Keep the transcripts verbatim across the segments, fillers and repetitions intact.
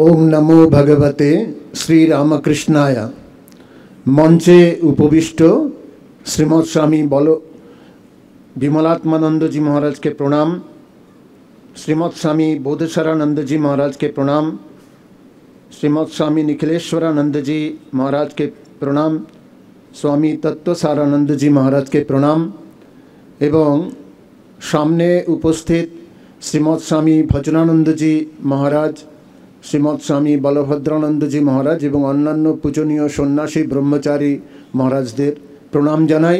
ওম নমো ভগবতে শ্রী রামকৃষ্ণায়। মঞ্চে উপবিষ্ট শ্রীমৎ স্বামী বল বিমলাত্মানন্দজি মহারাজকে প্রণাম, শ্রীমৎ স্বামী বোধসারানন্দজি মহারাজকে প্রণাম, শ্রীমৎ স্বামী নিখিলেশ্বরানন্দজি মহারাজকে প্রণাম, স্বামী তত্ত্বসারানন্দজি মহারাজকে প্রণাম এবং সামনে উপস্থিত শ্রীমৎ স্বামী ভজনানন্দজি মহারাজ, শ্রীমৎ স্বামী বলভদ্রানন্দজি মহারাজ এবং অন্যান্য পূজনীয় সন্ন্যাসী ব্রহ্মচারী মহারাজদের প্রণাম জানাই।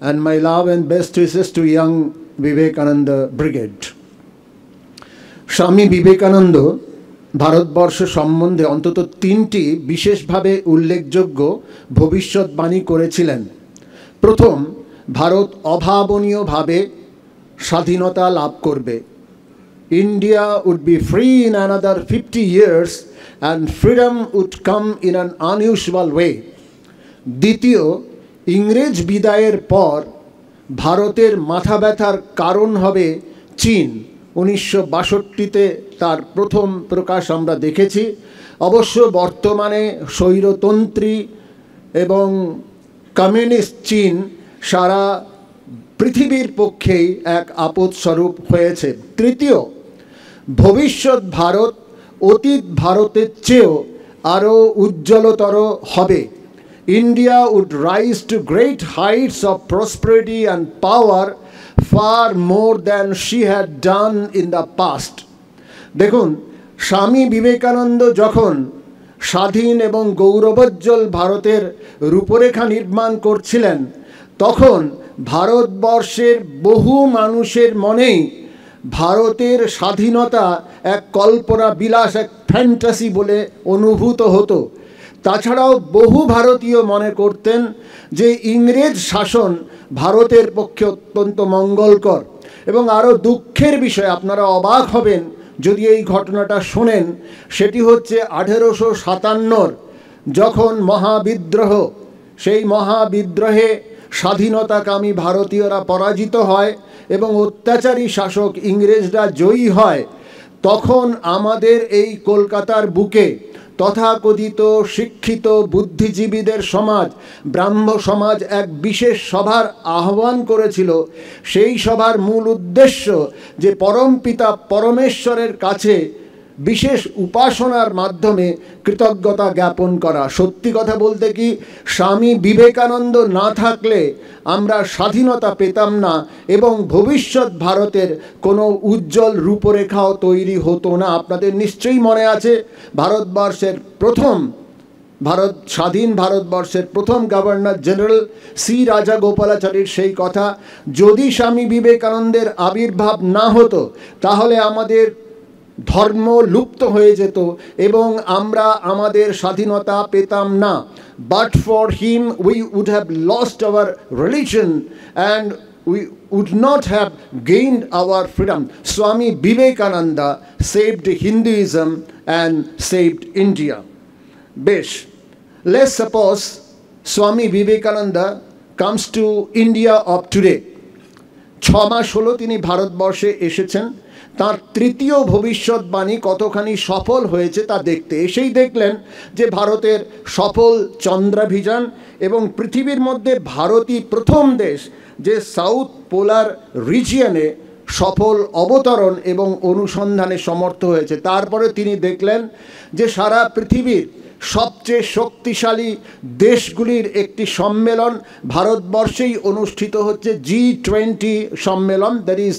And my love and best wishes to young Vivekananda brigade. Swami Vivekananda Bharatvarsha সম্বন্ধে অন্তত তিনটি বিশেষভাবে উল্লেখযোগ্য ভবিষ্যৎবাণী করেছিলেন। প্রথম, ভারত অভাবনীয়ভাবে স্বাধীনতা লাভ করবে। India would be free in another fifty years and freedom would come in an unusual way. দ্বিতীয়, ইংরেজ বিদায়ের পর ভারতের মাথা ব্যথার কারণ হবে চীন। উনিশশো বাষট্টিতে তার প্রথম প্রকাশ আমরা দেখেছি। অবশ্য বর্তমানে স্বৈরতন্ত্রী এবং কমিউনিস্ট চীন সারা পৃথিবীর পক্ষেই এক আপদ স্বরূপ হয়েছে। তৃতীয়, ভবিষ্যৎ ভারত অতীত ভারতের চেয়েও আরও উজ্জ্বলতর হবে। India would rise to great heights of prosperity and power far more than she had done in the past. দেখুন, স্বামী বিবেকানন্দ যখন স্বাধীন এবং গৌরবোজ্জ্বল ভারতের রূপরেখা নির্মাণ করছিলেন, তখন ভারতবর্ষের বহু মানুষের মনেই ভারতের স্বাধীনতা এক কল্পনা বিলাস, এক ফ্যান্টাসি বলে অনুভূত হতো। তাছাড়াও বহু ভারতীয় মনে করতেন যে ইংরেজ শাসন ভারতের পক্ষে অত্যন্ত মঙ্গলকর। এবং আরও দুঃখের বিষয়, আপনারা অবাক হবেন যদি এই ঘটনাটা শোনেন, সেটি হচ্ছে আঠেরোশো সাতান্নর যখন মহাবিদ্রোহ, সেই মহাবিদ্রোহে স্বাধীনতাকামী ভারতীয়রা পরাজিত হয় এবং অত্যাচারী শাসক ইংরেজরা জয়ী হয়, তখন আমাদের এই কলকাতার বুকে তথাকথিত শিক্ষিত বুদ্ধিজীবীদের সমাজ, ব্রাহ্ম সমাজ এক বিশেষ সভার আহ্বান করেছিল। সেই সভার মূল উদ্দেশ্য যে পরম পিতা পরমেশ্বরের কাছে বিশেষ উপাসনার মাধ্যমে কৃতজ্ঞতা জ্ঞাপন করা। সত্যি কথা বলতে কি, স্বামী বিবেকানন্দ না থাকলে আমরা স্বাধীনতা পেতাম না এবং ভবিষ্যৎ ভারতের কোনো উজ্জ্বল রূপরেখাও তৈরি হতো না। আপনাদের নিশ্চয়ই মনে আছে, ভারতবর্ষের প্রথম ভারত স্বাধীন ভারতবর্ষের প্রথম গভর্নর জেনারেল সি রাজাগোপালাচারীর সেই কথা, যদি স্বামী বিবেকানন্দের আবির্ভাব না হতো তাহলে আমাদের ধর্ম লুপ্ত হয়ে যেত এবং আমরা আমাদের স্বাধীনতা পেতাম না। But for him we would have lost our religion and we would not have gained our freedom. Swami Vivekananda saved Hinduism and saved India. বেশ, let's suppose Swami Vivekananda comes to India of today. ছ মাস হলো তিনি ভারতবর্ষে এসেছেন। তার তৃতীয় ভবিষ্যৎবাণী কতখানি সফল হয়েছে তা দেখতে এসেই দেখলেন যে ভারতের সফল চন্দ্রাভিযান এবং পৃথিবীর মধ্যে ভারতই প্রথম দেশ যে সাউথ পোলার রিজিয়নে সফল অবতরণ এবং অনুসন্ধানে সমর্থ হয়েছে। তারপরে তিনি দেখলেন যে সারা পৃথিবীর সবচেয়ে শক্তিশালী দেশগুলির একটি সম্মেলন ভারতবর্ষেই অনুষ্ঠিত হচ্ছে, জি টোয়েন্টি সম্মেলন, that is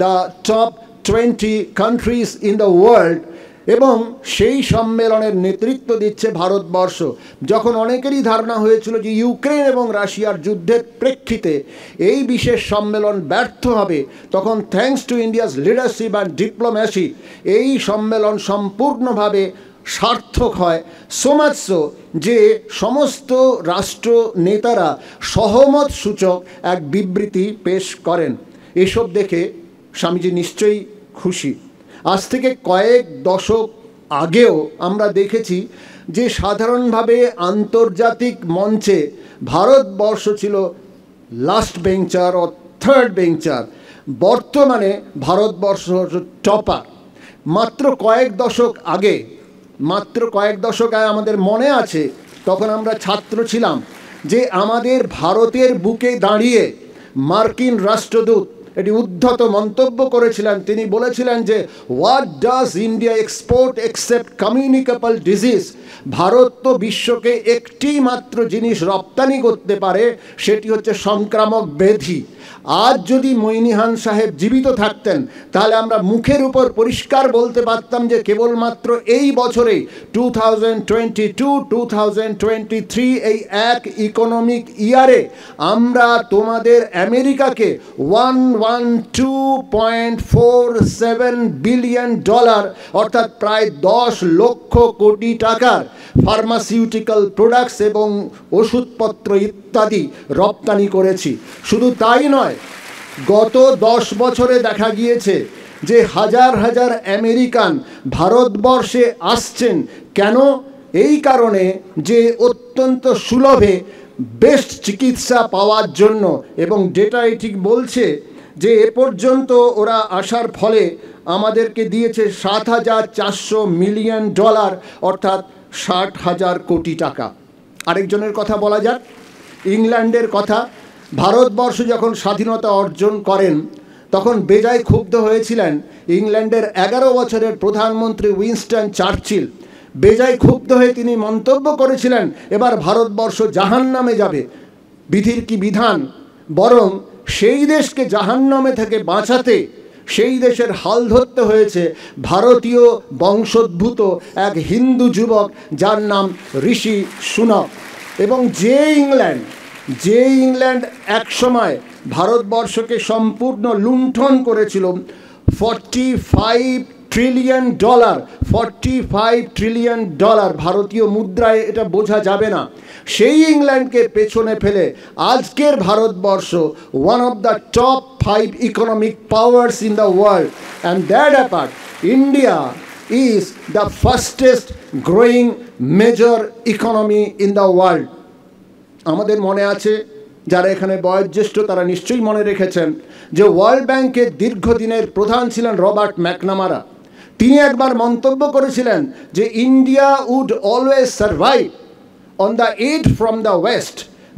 the top twenty countries in the world, এবং সেই সম্মেলনের নেতৃত্ব দিচ্ছে ভারতবর্ষ। যখন অনেকেরই ধারণা হয়েছিল যে ইউক্রেন এবং রাশিয়ার যুদ্ধের প্রেক্ষিতে এই বিশেষ সম্মেলন ব্যর্থ হবে, তখন thanks to India's leadership and diplomacy এই সম্মেলন সম্পূর্ণভাবে সার্থক হয়। সো মাচ সো যে সমস্ত রাষ্ট্র নেতারা সহমত সূচক এক বিবৃতি পেশ করেন। এসব দেখে স্বামীজি নিশ্চয়ই খুশি। আজ থেকে কয়েক দশক আগেও আমরা দেখেছি যে সাধারণভাবে আন্তর্জাতিক মঞ্চে ভারতবর্ষ ছিল last bencher or third bencher, বর্তমানে ভারতবর্ষ টপার। মাত্র কয়েক দশক আগে মাত্র কয়েক দশক আগে আমাদের মনে আছে, তখন আমরা ছাত্র ছিলাম, যে আমাদের ভারতের বুকে দাঁড়িয়ে মার্কিন রাষ্ট্রদূত এটি উদ্ধত মন্তব্য করেছিলেন। তিনি বলেছিলেন যে what does India export except communicable disease. Bharat তো বিশ্বকে একটি মাত্র জিনিস রপ্তানি করতে পারে, সেটি হচ্ছে সংক্রামক ব্যাধি। আজ যদি মইনিহান সাহেব জীবিত থাকতেন তাহলে আমরা মুখের উপর পরিষ্কার বলতে পারতাম যে কেবলমাত্র এই বছরে two thousand twenty two two thousand twenty three এই এক ইকোনমিক ইয়ারে আমরা তোমাদের আমেরিকাকে one one two point four seven billion dollar অর্থাৎ প্রায় দশ লক্ষ কোটি টাকার ফার্মাসিউটিক্যাল প্রোডাক্টস এবং ওষুধপত্র ইত্যাদি রপ্তানি করেছি। শুধু তাই নয়, গত দশ বছরে দেখা গিয়েছে যে হাজার হাজার আমেরিকান ভারতবর্ষে আসছেন। কেন? এই কারণে যে অত্যন্ত সুলভে বেস্ট চিকিৎসা পাওয়ার জন্য, এবং যেটা ঠিক বলছে যে এ পর্যন্ত ওরা আসার ফলে আমাদেরকে দিয়েছে সাত হাজার চারশো মিলিয়ন ডলার অর্থাৎ ষাট হাজার কোটি টাকা। আরেকজনের কথা বলা যাক, ইংল্যান্ডের কথা। ভারতবর্ষ যখন স্বাধীনতা অর্জন করেন তখন বেজায় ক্ষুব্ধ হয়েছিলেন ইংল্যান্ডের এগারো বছরের প্রধানমন্ত্রী উইনস্টন চার্চিল। বেজায় ক্ষুব্ধ হয়ে তিনি মন্তব্য করেছিলেন এবার ভারতবর্ষ জাহান নামে যাবে। বিধির কি বিধান, বরং সেই দেশকে জাহান নামে থেকে বাঁচাতে সেই দেশের হাল ধরতে হয়েছে ভারতীয় বংশোদ্ভূত এক হিন্দু যুবক যার নাম ঋষি সুনক। এবং যে ইংল্যান্ড যে ইংল্যান্ড একসময় ভারতবর্ষকে সম্পূর্ণ লুণ্ঠন করেছিল, forty five trillion dollar forty five trillion dollar ভারতীয় মুদ্রায় এটা বোঝা যাবে না, সেই ইংল্যান্ডকে পেছনে ফেলে আজকের Bharatvarsha one of the top five economic powers in the world, and that apart India is the fastest growing major economy in the world. আমাদের মনে আছে, যারা এখানে বয়োজ্যেষ্ঠ তারা নিশ্চয়ই মনে রেখেছেন যে ওয়ার্ল্ড ব্যাংকের দীর্ঘদিনের প্রধান ছিলেন রবার্ট ম্যাকনামারা। তিনি একবার মন্তব্য করেছিলেন যে India would always survive on the aid from the west.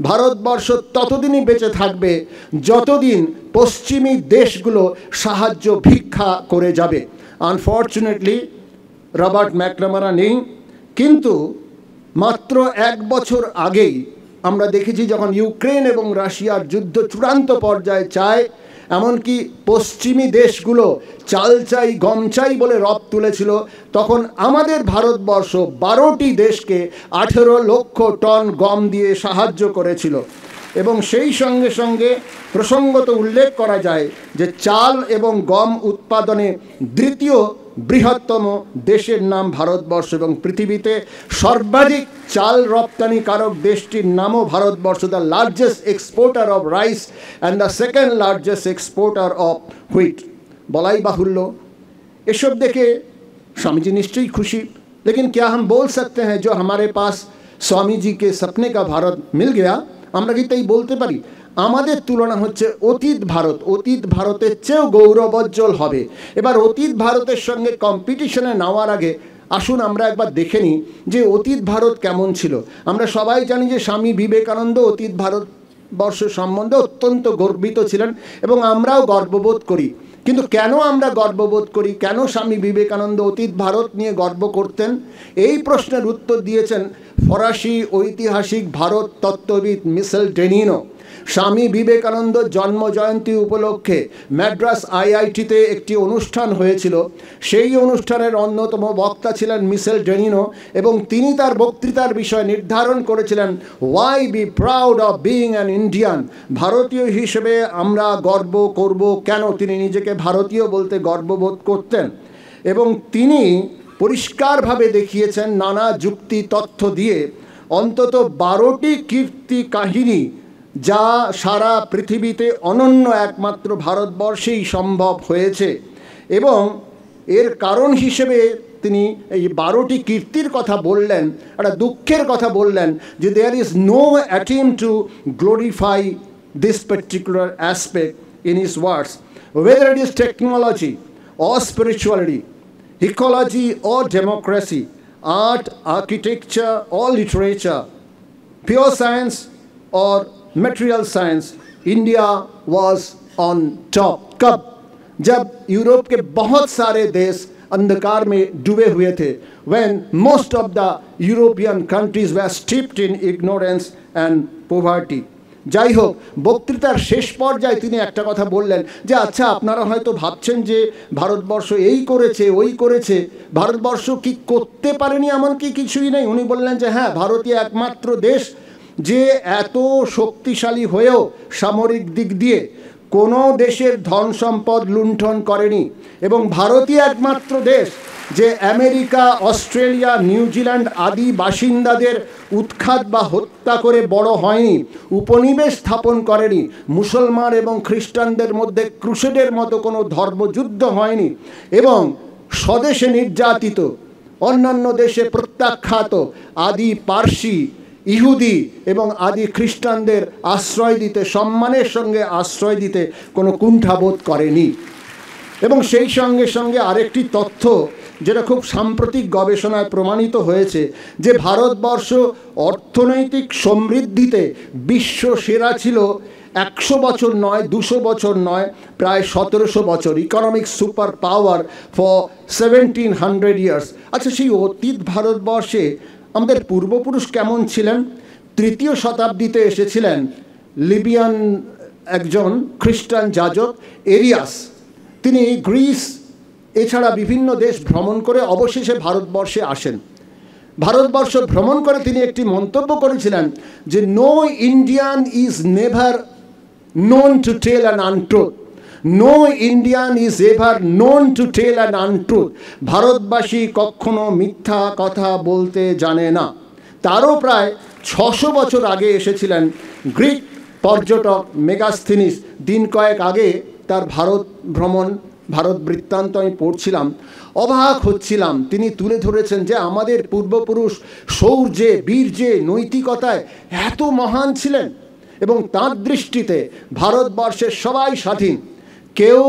Bharatvarsha ততদিনই বেঁচে থাকবে যতদিন পশ্চিমী দেশগুলো সাহায্য ভিক্ষা করে যাবে। আনফর্চুনেটলি রবার্ট ম্যাকনামারা নেই, কিন্তু মাত্র এক বছর আগেই আমরা দেখেছি যখন ইউক্রেন এবং রাশিয়ার যুদ্ধ চূড়ান্ত পর্যায়ে চায়, এমনকি পশ্চিমী দেশগুলো চাল চাই গম চাই বলে রব তুলেছিল, তখন আমাদের ভারতবর্ষ বারোটি দেশকে আঠেরো লক্ষ টন গম দিয়ে সাহায্য করেছিল। এবং সেই সঙ্গে সঙ্গে প্রসঙ্গত উল্লেখ করা যায় যে চাল এবং গম উৎপাদনে দ্বিতীয় বৃহত্তম দেশের নাম ভারতবর্ষ, এবং পৃথিবীতে সর্বাধিক চাল রপ্তানিকারক দেশটির নামও Bharatvarsha, the largest exporter of rice and the second largest exporter of wheat. বলাই বাহুল্য, এসব দেখে স্বামীজি নিশ্চয়ই খুশি, লেকিন ক্যা হাম বল সকতে হ্যাঁ জো হামারে পাস স্বামীজি কে সপনে কা ভারত মিল গয়া। আমরা কি তাই বলতে পারি? আমাদের তুলনা হচ্ছে অতীত ভারত, অতীত ভারতের চেয়েও গৌরবোজ্জ্বল হবে। এবার অতীত ভারতের সঙ্গে কম্পিটিশনে নেওয়ার আগে আসুন আমরা একবার দেখে নিই যে অতীত ভারত কেমন ছিল। আমরা সবাই জানি যে স্বামী বিবেকানন্দ অতীত ভারতবর্ষ সম্বন্ধে অত্যন্ত গর্বিত ছিলেন, এবং আমরাও গর্ববোধ করি। কিন্তু কেন আমরা গর্ববোধ করি, কেন স্বামী বিবেকানন্দ অতীত ভারত নিয়ে গর্ব করতেন, এই প্রশ্নের উত্তর দিয়েছেন ফরাসি ঐতিহাসিক ভারত তত্ত্ববিদ মিশেল ড্যানিনো। স্বামী বিবেকানন্দ জন্ম জয়ন্তী উপলক্ষে ম্যাড্রাস আইআইটিতে একটি অনুষ্ঠান হয়েছিল। সেই অনুষ্ঠানের অন্যতম বক্তা ছিলেন মিশেল ড্যানিনো, এবং তিনি তার বক্তৃতার বিষয় নির্ধারণ করেছিলেন why be proud of being an Indian. ভারতীয় হিসেবে আমরা গর্ব করব কেন? তিনি নিজেকে ভারতীয় বলতে গর্ববোধ করতেন, এবং তিনি পরিষ্কারভাবে দেখিয়েছেন নানা যুক্তি তথ্য দিয়ে অন্তত বারোটি কীর্তি কাহিনী, যা সারা পৃথিবীতে অনন্য একমাত্র ভারতবর্ষেই সম্ভব হয়েছে। এবং এর কারণ হিসেবে তিনি এই বারোটি কীর্তির কথা বললেন, একটা দুঃখের কথা বললেন যে there is no attempt to glorify this particular aspect in his words, whether it is technology or spirituality, ecology or democracy, art, architecture or literature, pure science or material science, India was on top. कब? जब Europe के बहुत सारे देश अंधकार में डूबे हुए थे. When most of the European countries were steeped in ignorance and poverty. যাই হোক, বক্তৃতার শেষ পর্যায়ে তিনি একটা কথা বললেন যে আচ্ছা, আপনারা হয়তো ভাবছেন যে ভারতবর্ষ এই করেছে ওই করেছে, ভারতবর্ষ কি করতে পারেনি এমন কি কিছুই নেই? উনি বললেন যে হ্যাঁ, ভারতীয় একমাত্র দেশ যে এত শক্তিশালী হয়েও সামরিক দিক দিয়ে কোনো দেশের ধন সম্পদ লুণ্ঠন করেনি, এবং ভারতীয় একমাত্র দেশ যে আমেরিকা, অস্ট্রেলিয়া, নিউজিল্যান্ড আদি বাসিন্দাদের উৎখাত বা হত্যা করে বড় হয়নি, উপনিবেশ স্থাপন করেনি, মুসলমান এবং খ্রিস্টানদের মধ্যে ক্রুসেডের মতো কোনো ধর্মযুদ্ধ হয়নি, এবং স্বদেশে নির্যাতিত, অন্যান্য দেশে প্রত্যাখ্যাত আদি পার্সি, ইহুদি এবং আদি খ্রিস্টানদের আশ্রয় দিতে, সম্মানের সঙ্গে আশ্রয় দিতে কোনো কুণ্ঠাবোধ করেনি। এবং সেই সঙ্গে সঙ্গে আরেকটি তথ্য যেটা খুব সাম্প্রতিক গবেষণায় প্রমাণিত হয়েছে, যে ভারতবর্ষ অর্থনৈতিক সমৃদ্ধিতে বিশ্ব সেরা ছিল একশো বছর নয়, দুশো বছর নয়, প্রায় সতেরোশো বছর। Economic super power for seventeen hundred years. আচ্ছা, সেই অতীত ভারতবর্ষে আমাদের পূর্বপুরুষ কেমন ছিলেন? তৃতীয় শতাব্দীতে এসেছিলেন লিবিয়ান একজন খ্রিস্টান যাজক এরিয়াস। তিনি গ্রিস এছাড়া বিভিন্ন দেশ ভ্রমণ করে অবশেষে ভারতবর্ষে আসেন। ভারতবর্ষ ভ্রমণ করে তিনি একটি মন্তব্য করেছিলেন যে no Indian is never known to tell an untruth, no Indian is ever known to tell an untruth. ভারতবাসী কখনো মিথ্যা কথা বলতে জানে না। তারও প্রায় ছশো বছর আগে এসেছিলেন গ্রিক পর্যটক মেগাস্থিনিস। দিন কয়েক আগে তার ভারত ভ্রমণ, ভারত বৃত্তান্ত আমি পড়ছিলাম, অবাক হচ্ছিলাম। তিনি তুলে ধরেছেন যে আমাদের পূর্বপুরুষ শৌর্যে, বীর্যে, নৈতিকতায় এত মহান ছিলেন, এবং তার দৃষ্টিতে ভারতবর্ষের সবাই স্বাধীন, কেউ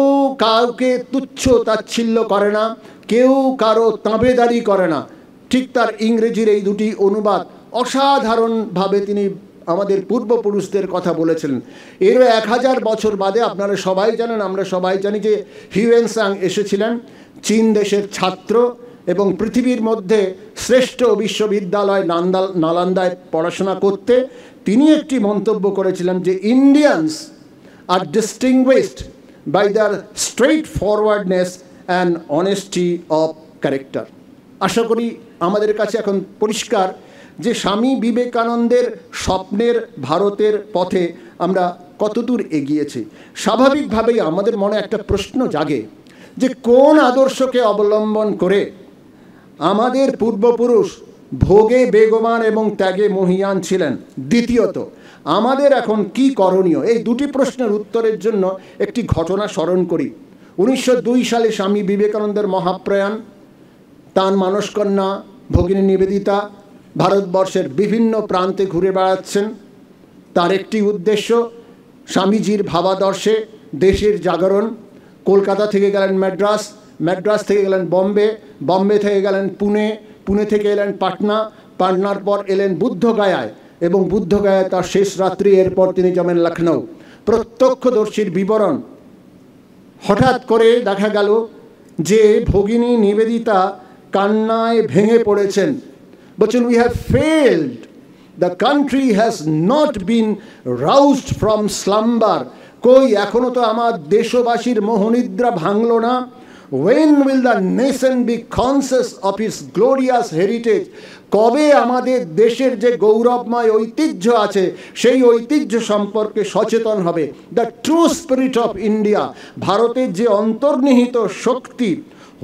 কাউকে তুচ্ছ তাচ্ছিল্য করে না, কেউ কারো তাঁবেদারি করে না। ঠিক তার ইংরেজির এই দুটি অনুবাদ অসাধারণভাবে তিনি আমাদের পূর্বপুরুষদের কথা বলেছিলেন। এর এক হাজার বছর বাদে আপনারা সবাই জানেন, আমরা সবাই জানি যে হিউয়েন সাং এসেছিলেন, চীন দেশের ছাত্র, এবং পৃথিবীর মধ্যে শ্রেষ্ঠ বিশ্ববিদ্যালয় নান্দাল নালান্দায় পড়াশোনা করতে। তিনি একটি মন্তব্য করেছিলেন যে Indians are distinguished by their straightforwardness and honesty of character. আশা করি আমাদের কাছে এখন পরিষ্কার যে স্বামী বিবেকানন্দের স্বপ্নের ভারতের পথে আমরা কতদূর এগিয়েছি। স্বাভাবিকভাবেই আমাদের মনে একটা প্রশ্ন জাগে যে কোন আদর্শকে অবলম্বন করে আমাদের পূর্বপুরুষ ভোগে বেগবান এবং ত্যাগে মহিয়ান ছিলেন, দ্বিতীয়ত আমাদের এখন কি করণীয়? এই দুটি প্রশ্নের উত্তরের জন্য একটি ঘটনা স্মরণ করি। উনিশশো দুই সালে স্বামী বিবেকানন্দের মহাপ্রয়াণ, তাঁর মানসকন্যা ভগিনী নিবেদিতা ভারতবর্ষের বিভিন্ন প্রান্তে ঘুরে বেড়াচ্ছেন। তার একটি উদ্দেশ্য স্বামীজির ভাবাদর্শে দেশের জাগরণ। কলকাতা থেকে গেলেন ম্যাড্রাস, ম্যাড্রাস থেকে গেলেন বম্বে, বম্বে থেকে গেলেন পুনে, পুনে থেকে এলেন পাটনা, পাটনার পর এলেন বুদ্ধগয়ায়, এবং বুদ্ধগয়ায় তার শেষ রাত্রি। এরপর তিনি যাবেন লখনৌ। প্রত্যক্ষদর্শীর বিবরণ, হঠাৎ করে দেখা গেল যে ভগিনী নিবেদিতা কান্নায় ভেঙে পড়েছেন। বলছেন, we have failed, the country has not been roused from slumber. কই, এখনও তো আমার দেশবাসীর মোহনিদ্রা ভাঙল না। When will the nation be conscious of its glorious heritage? কবে আমাদের দেশের যে গৌরবময় ঐতিহ্য আছে সেই ঐতিহ্য সম্পর্কে সচেতন হবে? The true spirit of India, ভারতের যে অন্তর্নিহিত শক্তি,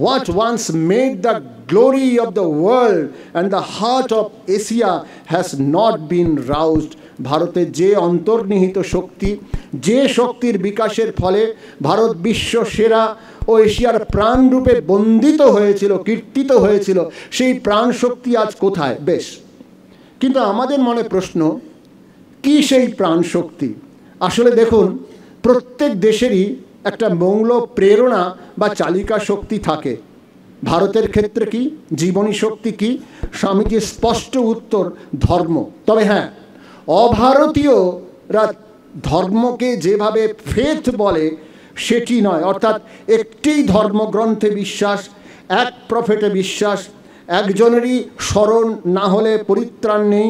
what once made the glory of the world and the heart of Asia has not been roused. ভারতের যে অন্তর্নিহিত শক্তি, যে শক্তির বিকাশের ফলে ভারত বিশ্ব সেরা ও এশিয়ার প্রাণরূপে বন্দিত হয়েছিল, কীর্তিত হয়েছিল, সেই প্রাণ শক্তি আজ কোথায়? বেশ, কিন্তু আমাদের মনে প্রশ্ন, কি সেই প্রাণ শক্তি? আসলে দেখুন, প্রত্যেক দেশেরই একটা মৌল প্রেরণা বা চালিকা শক্তি থাকে। ভারতের ক্ষেত্রে কি জীবনী শক্তি কি? স্বামীজির স্পষ্ট উত্তর ধর্ম। তবে হ্যাঁ, অভারতীয়রা ধর্মকে যেভাবে ফেথ বলে সেটি নয়, অর্থাৎ একটি ধর্মগ্রন্থে বিশ্বাস, এক প্রফেটে বিশ্বাস, একজনেরই স্মরণ না হলে পরিত্রাণ নেই,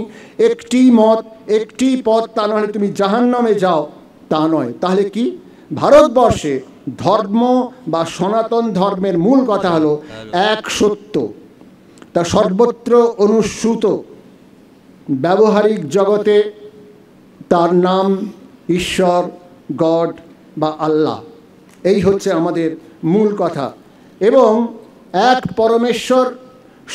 একটি মত একটি পথ, তা নাহলে তুমি জাহান্নামে যাও, তা নয়। তাহলে কি ভারতবর্ষে ধর্ম বা সনাতন ধর্মের মূল কথা হলো এক সত্য, তা সর্বত্র অনুসূত। ব্যবহারিক জগতে তার নাম ঈশ্বর, গড বা আল্লাহ, এই হচ্ছে আমাদের মূল কথা। এবং এক পরমেশ্বর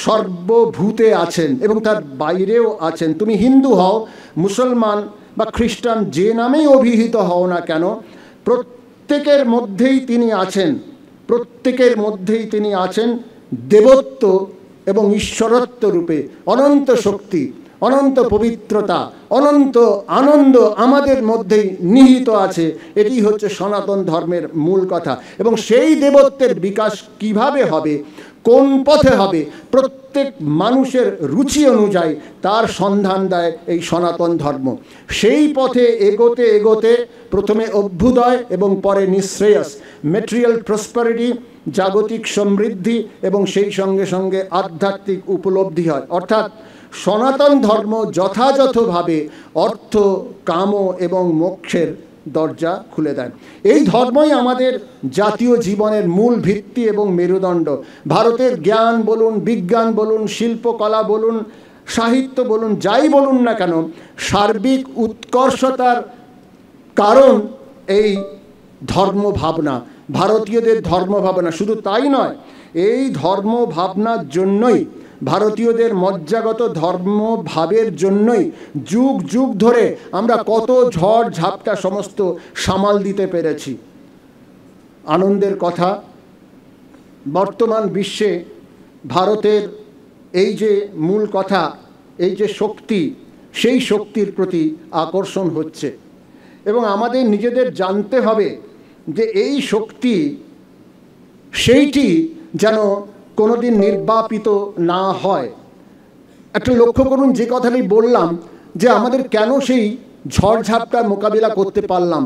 সর্বভূতে আছেন এবং তার বাইরেও আছেন। তুমি হিন্দু হও, মুসলমান বা খ্রিস্টান, যে নামেই অভিহিত হও না কেন, প্রত্যেকের মধ্যেই তিনি আছেন, প্রত্যেকের মধ্যেই তিনি আছেন দেবত্ব এবং ঈশ্বরত্ব রূপে। অনন্ত শক্তি, অনন্ত পবিত্রতা, অনন্ত আনন্দ আমাদের মধ্যেই নিহিত আছে, এটি হচ্ছে সনাতন ধর্মের মূল কথা। এবং সেই দেবত্বের বিকাশ কিভাবে হবে, কোন পথে হবে, প্রত্যেক মানুষের রুচি অনুযায়ী তার সন্ধান দেয় এই সনাতন ধর্ম। সেই পথে এগোতে এগোতে প্রথমে অভ্যুদয় এবং পরে নিঃশ্রেয়স, মেটেরিয়াল প্রসপারিটি, জাগতিক সমৃদ্ধি এবং সেই সঙ্গে সঙ্গে আধ্যাত্মিক উপলব্ধি হয়। অর্থাৎ সনাতন ধর্ম যথাযথভাবে অর্থ, কাম এবং মোক্ষের দরজা খুলে দেন। এই ধর্মই আমাদের জাতীয় জীবনের মূল ভিত্তি এবং মেরুদণ্ড। ভারতের জ্ঞান বলুন, বিজ্ঞান বলুন, শিল্পকলা বলুন, সাহিত্য বলুন, যাই বলুন না কেন, সার্বিক উৎকর্ষতার কারণ এই ধর্মভাবনা, ভারতীয়দের ধর্মভাবনা। শুধু তাই নয়, এই ধর্মভাবনার জন্যই, ভারতীয়দের মজ্জাগত ধর্মভাবের জন্যই যুগ যুগ ধরে আমরা কত ঝড় ঝাপটা সমস্ত সামাল দিতে পেরেছি। আনন্দের কথা, বর্তমান বিশ্বে ভারতের এই যে মূল কথা, এই যে শক্তি, সেই শক্তির প্রতি আকর্ষণ হচ্ছে। এবং আমাদের নিজেদের জানতে হবে যে এই শক্তি সেইটি যেন কোনোদিন নির্বাপিত না হয়। একটা লক্ষ্য করুন, যে কথাটি বললাম যে আমাদের কেন সেই ঝড়ঝাপটার মোকাবিলা করতে পারলাম,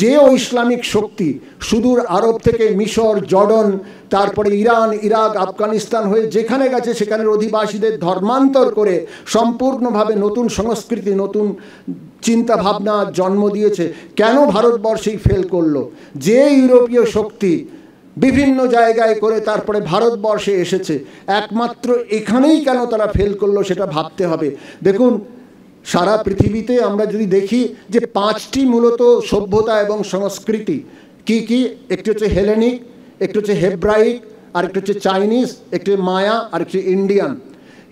যে ও ইসলামিক শক্তি সুদূর আরব থেকে মিশর, জর্ডন, তারপরে ইরান, ইরাক, আফগানিস্তান হয়ে যেখানে গেছে সেখানের অধিবাসীদের ধর্মান্তর করে সম্পূর্ণভাবে নতুন সংস্কৃতি, নতুন চিন্তাভাবনা জন্ম দিয়েছে, কেন ভারতবর্ষেই ফেল করলো? যে ইউরোপীয় শক্তি বিভিন্ন জায়গায় করে তারপরে ভারতবর্ষে এসেছে, একমাত্র এখানেই কেন তারা ফেল করলো, সেটা ভাবতে হবে। দেখুন, সারা পৃথিবীতে আমরা যদি দেখি যে পাঁচটি মূলত সভ্যতা এবং সংস্কৃতি কি কি, একটি হচ্ছে হেলেনিক, একটি হচ্ছে হেব্রাইক, আর একটি হচ্ছে চাইনিজ, একটি মায়া, আর একটি ইন্ডিয়ান।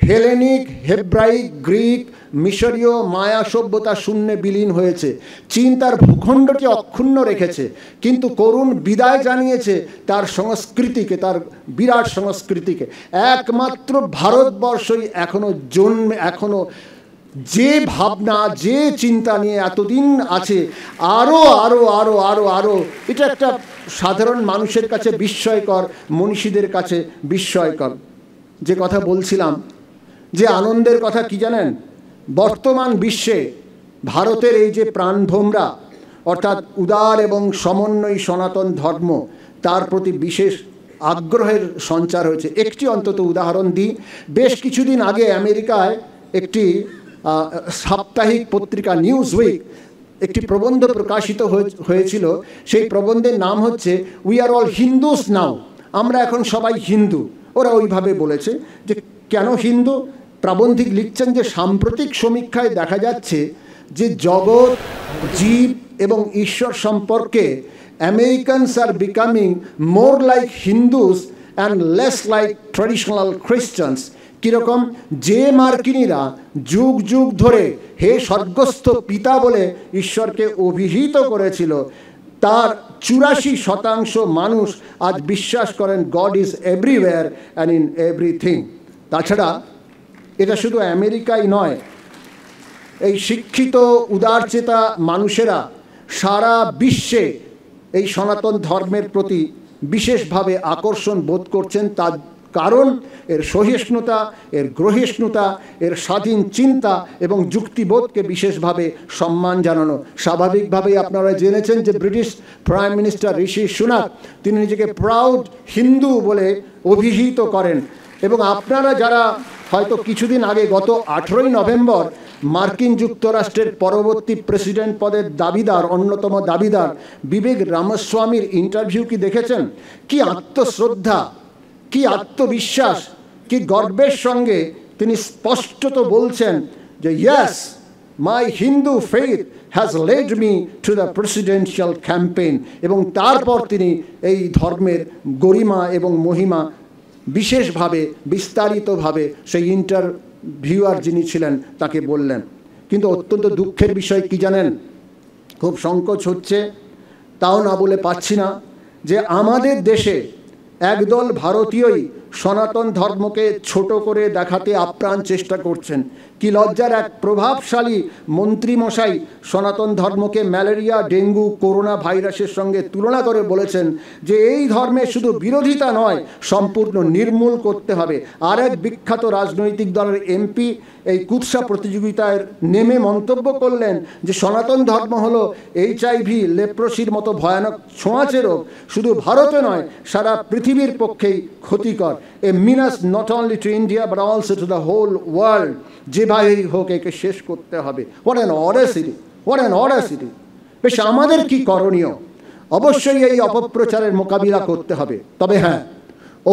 হেলেনিক, হেব্রাইক, গ্রিক, মিশরীয়, মায়া সভ্যতা শূন্যে বিলীন হয়েছে। চীন তার ভূখণ্ডকে অক্ষুণ্ণ রেখেছে, কিন্তু করুণ বিদায় জানিয়েছে তার সংস্কৃতিকে, তার বিরাট সংস্কৃতিকে। একমাত্র ভারতবর্ষই এখনো জন্মে, এখনো যে ভাবনা, যে চিন্তা নিয়ে এতদিন আছে, আরও আরও আরও আরও আরও এটা একটা সাধারণ মানুষের কাছে বিস্ময়কর, মনীষীদের কাছে বিস্ময়কর। যে কথা বলছিলাম, যে আনন্দের কথা কি জানেন, বর্তমান বিশ্বে ভারতের এই যে প্রাণভোমরা, অর্থাৎ উদার এবং সমন্বয়ী সনাতন ধর্ম, তার প্রতি বিশেষ আগ্রহের সঞ্চার হয়েছে। একটি অন্তত উদাহরণ দিই। বেশ কিছুদিন আগে আমেরিকায় একটি সাপ্তাহিক পত্রিকা নিউজ উইক একটি প্রবন্ধ প্রকাশিত হয়েছিল। সেই প্রবন্ধের নাম হচ্ছে we are all Hindus now, আমরা এখন সবাই হিন্দু। ওরা ওইভাবে বলেছে যে কেন হিন্দু। প্রাবন্ধিক লিখছেন যে সাম্প্রতিক সমীক্ষায় দেখা যাচ্ছে যে জগৎ, জীব এবং ঈশ্বর সম্পর্কে Americans are becoming more like Hindus and less like traditional Christians. কীরকম? যে মার্কিনীরা যুগ যুগ ধরে হে স্বর্গস্থ পিতা বলে ঈশ্বরকে অভিহিত করেছিল, তার চুরাশি শতাংশ মানুষ আজ বিশ্বাস করেন God is everywhere and in everything. তাছাড়া এটা শুধু আমেরিকাই নয়, এই শিক্ষিত উদারচেতা মানুষেরা সারা বিশ্বে এই সনাতন ধর্মের প্রতি বিশেষভাবে আকর্ষণ বোধ করছেন। তার কারণ এর সহিষ্ণুতা, এর গ্রহিষ্ণুতা, এর স্বাধীন চিন্তা এবং যুক্তিবোধকে বিশেষভাবে সম্মান জানানো। স্বাভাবিকভাবেই আপনারা জেনেছেন যে British prime minister Rishi Sunak তিনি নিজেকে প্রাউড হিন্দু বলে অভিহিত করেন, এবং আপনারা যারা হয়তো কিছুদিন আগে গত আঠেরোই নভেম্বর মার্কিন যুক্তরাষ্ট্রের পরবর্তী প্রেসিডেন্ট পদের দাবিদার অন্যতম দাবিদার বিবেক রামস্বামীর ইন্টারভিউ কি দেখেছেন? কি আত্মশ্রদ্ধা, কি আত্মবিশ্বাস, কি গর্বের সঙ্গে তিনি স্পষ্টত বলছেন যে yes, my Hindu faith has led me to the presidential campaign. এবং তারপর তিনি এই ধর্মের গরিমা এবং মহিমা বিশেষভাবে বিস্তারিতভাবে সেই ইন্টারভিউয়ার যিনি ছিলেন তাকে বললেন। কিন্তু অত্যন্ত দুঃখের বিষয় কি জানেন, খুব সংকোচ হচ্ছে তাও না বলে পাচ্ছি না, যে আমাদের দেশে একদল ভারতীয়ই সনাতন ধর্মকে ছোট করে দেখাতে আপ্রাণ চেষ্টা করছেন। কি লজ্জার এক! প্রভাবশালী মন্ত্রীমশাই সনাতন ধর্মকে ম্যালেরিয়া, ডেঙ্গু, করোনা ভাইরাসের সঙ্গে তুলনা করে বলেছেন যে এই ধর্মে শুধু বিরোধিতা নয়, সম্পূর্ণ নির্মূল করতে হবে। আর এক বিখ্যাত রাজনৈতিক দলের এমপি এই কুৎসা প্রতিযোগিতায় নেমে মন্তব্য করলেন যে সনাতন ধর্ম হলো এইচআইভি, লেপ্রসির মতো ভয়ানক ছোঁয়াচে রোগ, শুধু ভারতে নয় সারা পৃথিবীর পক্ষেই ক্ষতিকর। A menace not only to India but also to the whole world. যেভাবেই হোক একে শেষ করতে হবে। What an audacity, what an audacity! বেশ, আমাদের কি করণীয়? অবশ্যই এই অপপ্রচারের মোকাবিলা করতে হবে, তবে হ্যাঁ,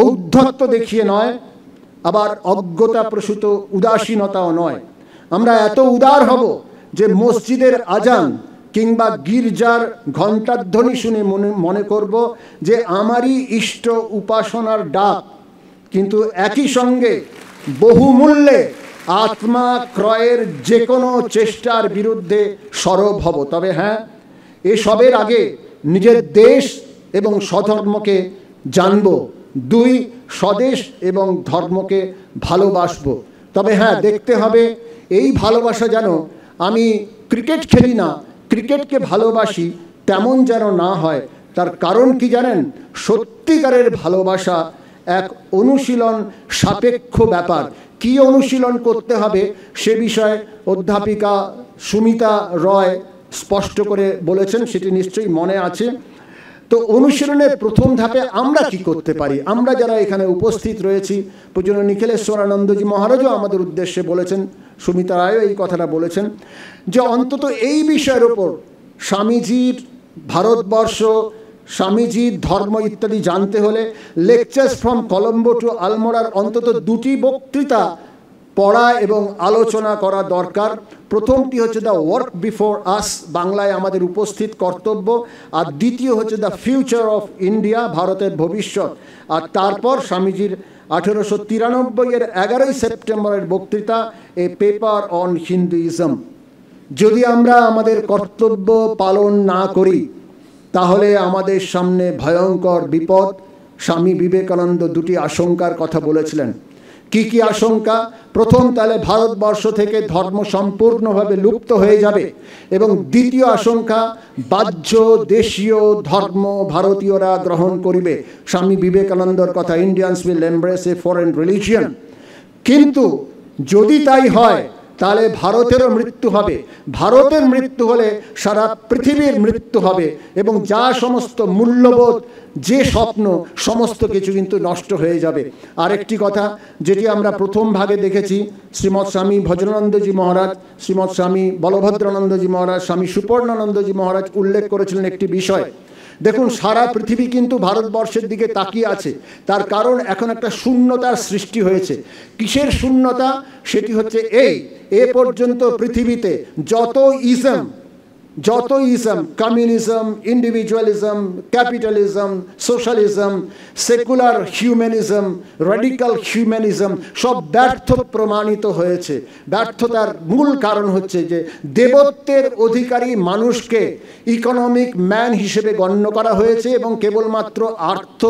ঔদ্ধত্য দেখিয়ে নয়, আবার অজ্ঞতা প্রসূত উদাসীনতাও নয়। আমরা এত উদার হব যে মসজিদের আজান কিংবা গির্জার ঘণ্টাধ্বনি শুনে মনে মনে করব যে আমারই ইষ্ট উপাসনার ডাক, কিন্তু একই সঙ্গে বহুমূল্যে আত্মা ক্রয়ের যে কোনো চেষ্টার বিরুদ্ধে সরব হব। তবে হ্যাঁ, এসবের আগে নিজের দেশ এবং স্বধর্মকে জানব, দুই স্বদেশ এবং ধর্মকে ভালোবাসব। তবে হ্যাঁ, দেখতে হবে এই ভালোবাসা যেন, আমি ক্রিকেট খেলি না, ক্রিকেটকে ভালোবাসি, তেমন যেন না হয়। তার কারণ কি জানেন? সত্যিকারের ভালোবাসা এক অনুশীলন সাপেক্ষ ব্যাপার। কি অনুশীলন করতে হবে সে বিষয়ে অধ্যাপিকা সুমিতা রয় স্পষ্ট করে বলেছেন, সেটি নিশ্চয়ই মনে আছে। তো অনুশীলনের প্রথম ধাপে আমরা কি করতে পারি? আমরা যারা এখানে উপস্থিত রয়েছি, পূজনীয় নিখিলেশ্বরানন্দজি মহারাজও আমাদের উদ্দেশ্যে বলেছেন, সুমিতা রায়ও এই কথাটা বলেছেন যে অন্তত এই বিষয়ের ওপর স্বামীজির ভারতবর্ষ, স্বামীজির ধর্ম ইত্যাদি জানতে হলে লেকচার্স ফ্রম কলম্বো টু আলমোড়ার অন্তত দুটি বক্তৃতা পড়া এবং আলোচনা করা দরকার। প্রথমটি হচ্ছে দ্য ওয়ার্ক বিফোর আস, বাংলায় আমাদের উপস্থিত কর্তব্য, আর দ্বিতীয় হচ্ছে দ্য ফিউচার অফ ইন্ডিয়া, ভারতের ভবিষ্যৎ। আর তারপর স্বামীজির আঠেরোশো তিরানব্বইয়ের এগারোই সেপ্টেম্বরের বক্তৃতা এ পেপার অন হিন্দুইজম। যদি আমরা আমাদের কর্তব্য পালন না করি তাহলে আমাদের সামনে ভয়ঙ্কর বিপদ। স্বামী বিবেকানন্দ দুটি আশঙ্কার কথা বলেছিলেন। কি কি আশঙ্কা? প্রথম, তাহলে ভারতবর্ষ থেকে ধর্ম সম্পূর্ণভাবে লুপ্ত হয়ে যাবে, এবং দ্বিতীয় আশঙ্কা, বাহ্য দেশীয় ধর্ম ভারতীয়রা গ্রহণ করিবে। স্বামী বিবেকানন্দর কথা, Indians will embrace a foreign religion. কিন্তু যদি তাই হয় তাহলে ভারতেরও মৃত্যু হবে, ভারতের মৃত্যু হলে সারা পৃথিবীর মৃত্যু হবে, এবং যা সমস্ত মূল্যবোধ, যে স্বপ্ন, সমস্ত কিছু কিন্তু নষ্ট হয়ে যাবে। আরেকটি কথা যেটি আমরা প্রথম ভাগে দেখেছি, শ্রীমৎ স্বামী ভজনানন্দজি মহারাজ, শ্রীমৎ স্বামী বলভদ্রানন্দজি মহারাজ, স্বামী সুপর্ণানন্দজি মহারাজ উল্লেখ করেছিলেন একটি বিষয়। দেখুন, সারা পৃথিবী কিন্তু ভারতবর্ষের দিকে তাকিয়ে আছে, তার কারণ এখন একটা শূন্যতার সৃষ্টি হয়েছে। কিসের শূন্যতা? সেটি হচ্ছে এই, এ পর্যন্ত পৃথিবীতে যত ইজম, যত ism communism, individualism, capitalism, socialism, secular humanism, radical humanism, সব ব্যর্থ প্রমাণিত হয়েছে। ব্যর্থতার মূল কারণ হচ্ছে যে দেবত্বের অধিকারী মানুষকে ইকোনমিক ম্যান হিসেবে গণ্য করা হয়েছে, এবং কেবলমাত্র আর্থ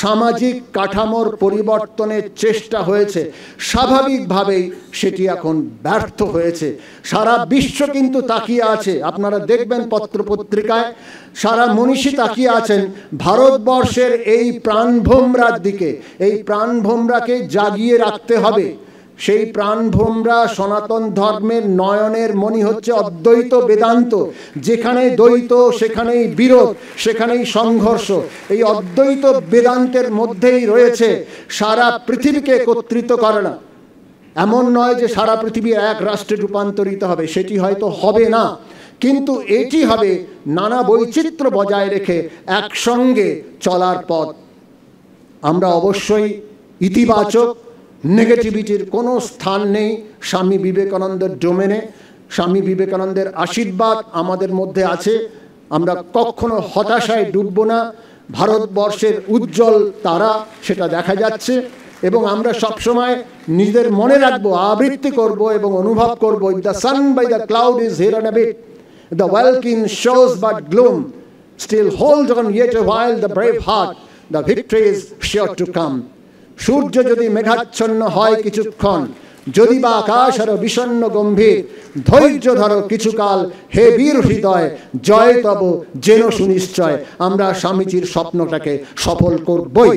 সামাজিক কাঠামোর পরিবর্তনের চেষ্টা হয়েছে। স্বাভাবিকভাবেই সেটি এখন ব্যর্থ হয়েছে। সারা বিশ্ব কিন্তু তাকিয়ে আছে। আপনারা আপনারা দেখবেন পত্রপত্রিকায় সারা মনীষী তাকিয়ে আছেন ভারতবর্ষের এই প্রাণভোমরার দিকে। এই প্রাণভোমরাকে জাগিয়ে রাখতে হবে। সেই প্রাণভোমরা সনাতন ধর্মের নয়নের মণি হচ্ছে অদ্বৈত বেদান্ত। যেখানে দ্বৈত সেখানেই বিরোধ, সেখানেই সংঘর্ষ। এই অদ্বৈত বেদান্তের মধ্যেই রয়েছে সারা পৃথিবীকে একত্রিত করে না। এমন নয় যে সারা পৃথিবী এক রাষ্ট্রে রূপান্তরিত হবে, সেটি হয়তো হবে না, কিন্তু এটি হবে নানা বৈচিত্র্য বজায় রেখে একসঙ্গে চলার পথ। আমরা অবশ্যই ইতিবাচক, নেগেটিভিটির কোনো স্থান নেই স্বামী বিবেকানন্দের ডোমেনে। স্বামী বিবেকানন্দের আশীর্বাদ আমাদের মধ্যে আছে। আমরা কখনো হতাশায় ডুববো না। ভারতবর্ষের উজ্জ্বল তারা, সেটা দেখা যাচ্ছে। এবং আমরা সবসময় নিজেদের মনে রাখবো, আবৃত্তি করব এবং অনুভব করব, if the sun by the cloud is here and a bit, the welkin shows but gloom, still hold on yet a while the brave heart, the victory is sure to come. সূর্য যদি মেঘাচ্ছন্ন হয় কিছুক্ষণ, যদি বা আকাশ আরো বিষণ্ণ গম্ভীর, ধৈর্য ধরো কিছুকাল হে বীর হৃদয়, জয় তব যেন সুনিশ্চয়। আমরা স্বামীজির স্বপ্নটাকে সফল করবই।